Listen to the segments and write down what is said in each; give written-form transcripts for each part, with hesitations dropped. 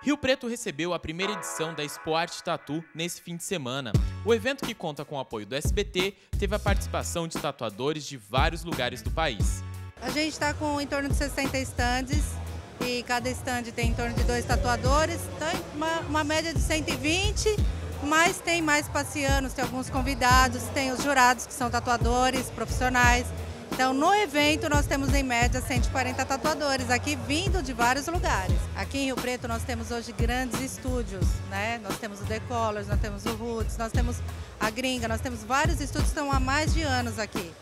Rio Preto recebeu a primeira edição da Expo Arte Tatu nesse fim de semana. O evento, que conta com o apoio do SBT, teve a participação de tatuadores de vários lugares do país. A gente está com em torno de 60 estandes e cada estande tem em torno de 2 tatuadores, tem uma média de 120, mas tem mais passeanos, tem alguns convidados, tem os jurados que são tatuadores profissionais. Então, no evento, nós temos em média 140 tatuadores aqui, vindo de vários lugares. Aqui em Rio Preto, nós temos hoje grandes estúdios, né? Nós temos o The Colors, nós temos o Roots, nós temos a Gringa, nós temos vários estúdios que estão há mais de anos aqui.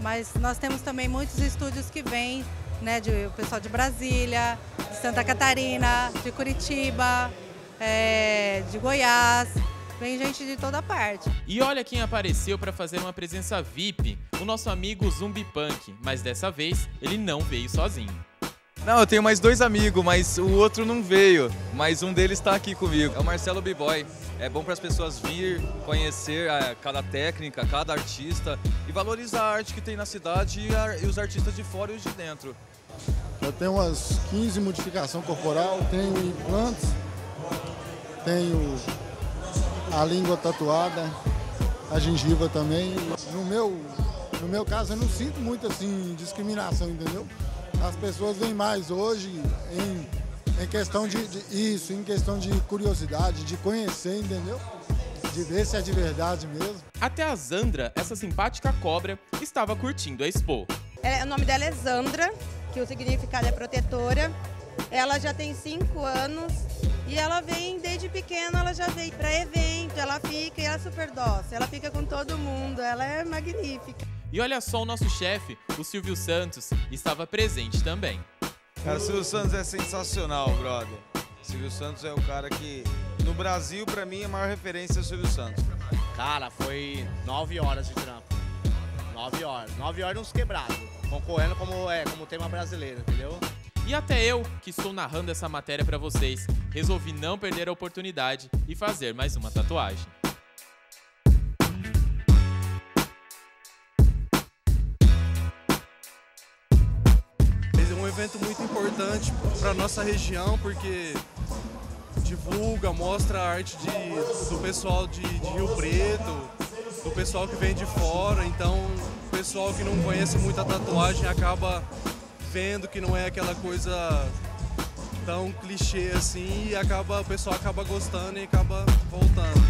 Mas nós temos também muitos estúdios que vêm, né, o pessoal de Brasília, de Santa Catarina, de Curitiba, de Goiás. Vem gente de toda parte. E olha quem apareceu para fazer uma presença VIP, o nosso amigo Zumbi Punk, mas dessa vez ele não veio sozinho. Não, eu tenho mais 2 amigos, mas o outro não veio, mas um deles está aqui comigo. É o Marcelo B-Boy. É bom para as pessoas vir, conhecer cada técnica, cada artista e valorizar a arte que tem na cidade e os artistas de fora e os de dentro. Eu tenho umas 15 modificações corporal, tenho implantes, tenho a língua tatuada, a gengiva também. No meu caso, eu não sinto muito assim discriminação, entendeu? As pessoas vêm mais hoje em questão em questão de curiosidade, de conhecer, entendeu? De ver se é de verdade mesmo. Até a Sandra, essa simpática cobra, estava curtindo a Expo. O nome dela é Sandra, que o significado é protetora. Ela já tem 5 anos e ela vem desde pequena, ela já veio para evento, ela fica e ela é super dócil, ela fica com todo mundo, ela é magnífica. E olha só, o nosso chefe, o Silvio Santos, estava presente também. Cara, o Silvio Santos é sensacional, brother. Silvio Santos é o cara que, no Brasil, para mim, a maior referência é o Silvio Santos. Cara, foi 9 horas de trampo. 9 horas nos quebrados, concorrendo como tema brasileiro, entendeu? E até eu, que estou narrando essa matéria para vocês, resolvi não perder a oportunidade e fazer mais uma tatuagem. É um evento muito importante para nossa região, porque divulga, mostra a arte do pessoal de Rio Preto, do pessoal que vem de fora. Então, o pessoal que não conhece muito a tatuagem acaba vendo que não é aquela coisa tão clichê assim, e o pessoal acaba gostando e acaba voltando.